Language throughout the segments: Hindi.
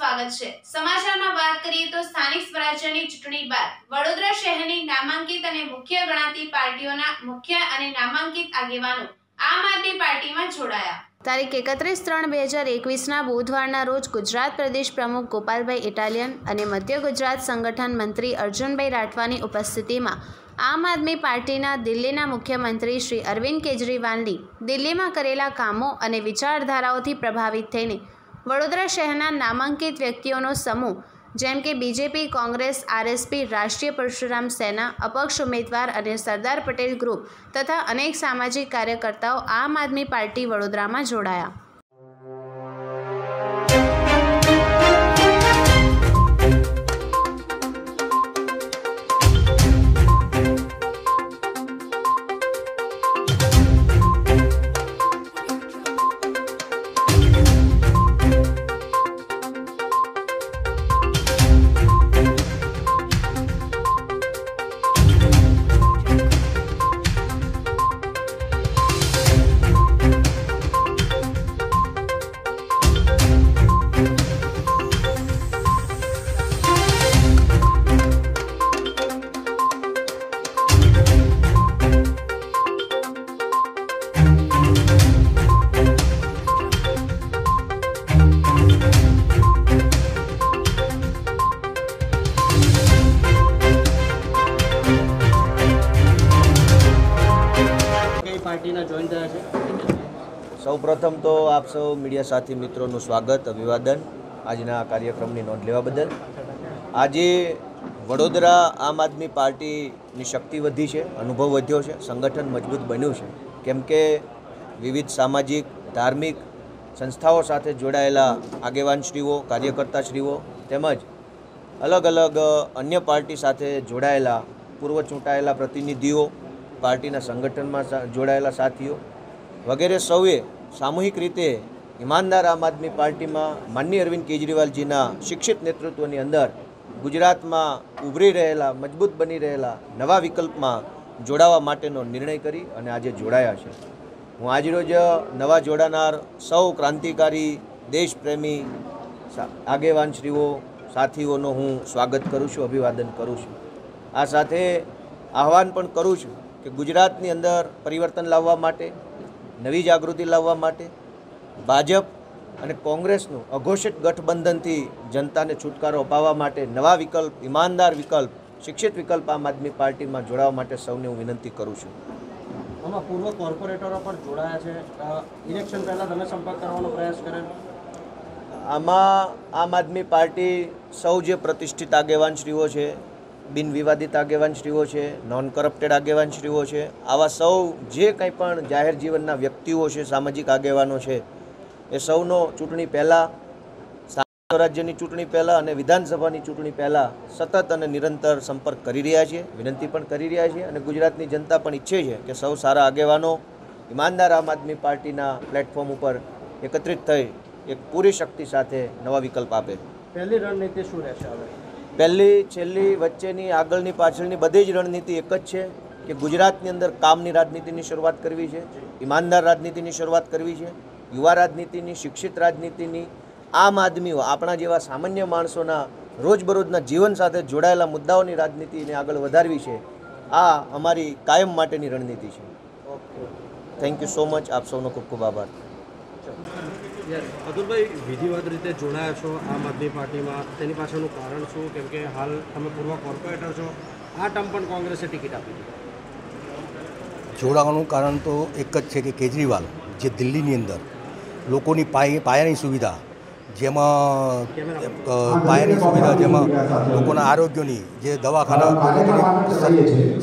स्वागत छे। समाचारमां वात करीए तो स्थानिक स्वराज्यनी चूंटणी बाद वडोदरा शहरनी नामांकित अने मुख्य गणाती पार्टीओना मुख्य अने नामांकित आगेवानो आम आदमी पार्टीमां जोडाया। તારીખ 31/3/2021 બુધવારના રોજ ગુજરાત પ્રદેશ પ્રમુખ ગોપાલભાઈ ઇટાલિયન અને મધ્ય ગુજરાત સંગઠન મંત્રી અર્જુનભાઈ રાઠવાની ઉપસ્થિતિમાં આમ આદમી પાર્ટીના દિલ્હીના મુખ્યમંત્રી શ્રી અરવિંદ કેજરીવાલની દિલ્હીમાં કરેલા કામો અને વિચારધારાઓથી પ્રભાવિત થઈને વડોદરા શહેરના નામાંકિત વ્યક્તિઓનો સમૂહ જેમ કે બીજેપી, કોંગ્રેસ, આરએસપી, રાષ્ટ્રીય પરશુરામ સેના, અપક્ષ ઉમેદવાર અને સરદાર પટેલ ગ્રુપ તથા અનેક સામાજિક કાર્યકર્તાઓ આમ આદમી પાર્ટી વડોદરામાં જોડાયા। सौ प्रथम तो आप सौ मीडिया साथी मित्रों स्वागत अभिवादन आजना कार्यक्रम की नोंध लेवा बदल। आजे वडोदरा आम आदमी पार्टी की शक्ति वधी है, अनुभव वध्यो है, संगठन मजबूत बन्यु है, केम के विविध सामाजिक धार्मिक संस्थाओं साथे जोड़ायेला आगेवानश्रीओ कार्यकर्ताश्रीओ तेमज अलग अलग अन्य पार्टी साथे जोड़ायेला पूर्व चूंटायेला प्रतिनिधिओ पार्टी संगठन में जोड़ायेला साथीओ वगैरह सौए सामूहिक रीते ईमानदार आम आदमी पार्टी में माननीय अरविंद केजरीवाल जी शिक्षित नेतृत्व की अंदर गुजरात में उभरी रहेला मजबूत बनी रहेला नवा विकल्प में जोड़वा माटेनो निर्णय करी अने आजे जोड़ाया छे। हूँ आज रोज नवा जोड़ानार सौ क्रांतिकारी देशप्रेमी आगेवानश्रीओ साथीओनो हूँ स्वागत करूँ छूँ, अभिवादन करूँ छूँ। आ साथे आह्वान पण करूँ छूँ कि गुजरातनी अंदर परिवर्तन लाववा माटे नवी जागृति लाववा माटे भाजप अने कोंग्रेसनुं अघोषित गठबंधन थी जनता ने छुटकारो अपाववा माटे नवा विकल्प ईमानदार विकल्प शिक्षित विकल्प आम आदमी पार्टी में जोड़वा माटे सौने हूँ विनंती करूँ छूँ। आमां पूर्व कोर्पोरेटरो पण जोड़ाया छे, इलेक्शन पहला तमे संपर्क करवानो प्रयास करेल। आमां आम आदमी पार्टी सौ जे प्रतिष्ठित आगेवानश्रीओ छे, बिनविवादित आगेवानश्रीओ छे, नॉन करप्टेड आगेवानश्रीओ छे, आवा सौ जे कंई पण जाहिर जीवनना व्यक्तिओ छे, सामाजिक आगेवानो छे, ए सौनो चूंटणी पहला स्थानिक स्वराज्यनी चूंटणी पहला अने विधानसभानी चूंटणी पहला सतत अने निरंतर संपर्क करी रह्या छे, विनंती पण करी रह्या छे अने गुजरातनी जनता पण इच्छे छे के सौ सारा आगेवानो ईमानदार आम आदमी पार्टीना प्लेटफॉर्म उपर एकत्रित थई एक पूरी शक्ति साथे नवा विकल्प आपे। पहली रणनीति शुं रहेशे? हवे पहली छेल्ली वच्चेनी आगळनी पाछळनी बधी ज रणनीति एक ज छे के गुजरातनी अंदर कामनी राजनीतिनी शरूआत करवी छे, ईमानदार राजनीतिनी शरूआत करवी छे, युवा राजनीतिनी, शिक्षित राजनीतिनी, आम आदमीओ आपणा जेवा सामान्य माणसोना रोजबरोजना जीवन साथे जोडायेला मुद्दाओनी राजनीतिने आगळ वधारवी छे। आ अमारी कायम माटेनी रणनीति छे। Okay, thank you so much, आप सौनो खूब खूब आभार। अर्जुन भाई, विधिवत रीते जोड़ाया छो आम आदमी पार्टी में, तेनी पाछळनुं कारण शुं? केम के हाल तमे पूर्व कोर्पोरेटर छो, आ टर्म पण कोंग्रेसे टिकट आपी दी। जोड़ावानुं कारण तो एक ज छे के केजरीवाल जे दिल्हीनी अंदर लोकोनी पायानी सुविधा जेमां पायानी सुविधा जेमां लोकोना आरोग्यनी जे दवाखाना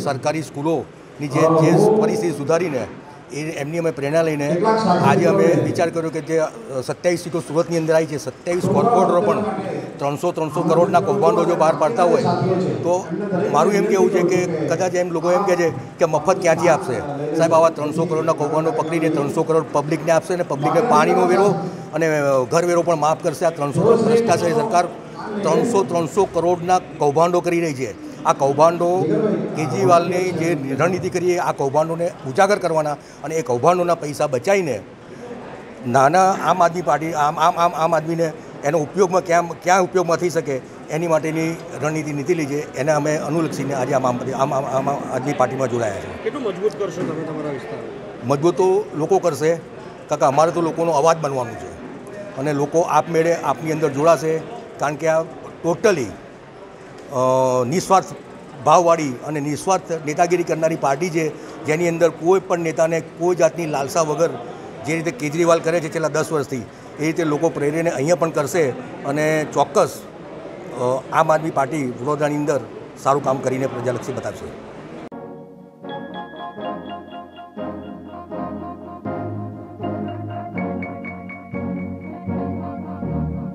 सरकारी स्कूलोनी जे परिस्थिति सुधारीने एमनी अमे प्रेरणा लईने आज अमे विचार कर्यो के जे 27 सीटों सूरतनी अंदर आई है, 27 कोर्पोरेटरो पण 300-300 करोड़ना कौभांडो जो बहार पड़ता होय तो मारूं एम कहेवुं छे के कदाच एम लोको एम कहे छे के मफत क्यांथी आपशे साहेब, आवा 300 करोड़ना कौभांडो पकड़ीने 300 करोड़ पब्लिकने आपशे अने पब्लिकने पाणीनो वेरो अने घरवेरो पण माफ करशे। आ 300 करोड़ भ्रष्टाचारी सरकार 300-300 करोड़ना कौभांडो करी रही है। आ कौभांडो केजरीवालने जे रणनीति करी है आ कौभांडोने उजागर करवाना अने ए कौभांडोना पैसा बचावीने नाना आम आदमी पार्टी आम आम आम आम आदमीने એનો ઉપયોગમાં ક્યાં ઉપયોગમાં થઈ શકે એની માટેની રણનીતિ નીતિ લીજે એને અમે અનુલક્ષીને આજે આમ આદમી પાર્ટીમાં જોડાયા છે. કેટલું મજબૂત કરશો તમે તમારા વિસ્તાર? મજબૂત તો લોકો કરશે કાકા, અમારે તો લોકોનો અવાજ બનવાનું છે અને લોકો આપમેળે આપની અંદર જોડાશે, કારણ કે આ ટોટલી નિસ્વાર્થ ભાવવાળી અને નિસ્વાર્થ નેતાગીરી કરનારી પાર્ટી છે, જેની અંદર કોઈ પણ નેતાને કોઈ જાતની લાલસા વગર જે રીતે કેજરીવાલ કરે છે છેલ્લા 10 વર્ષથી એ રીતે લોકો પ્રેરીને અહીંયા પણ કરશે અને ચોક્કસ આમ આદમી પાર્ટી વડોદરાની અંદર સારું કામ કરીને પ્રજાલક્ષી બતાવશે.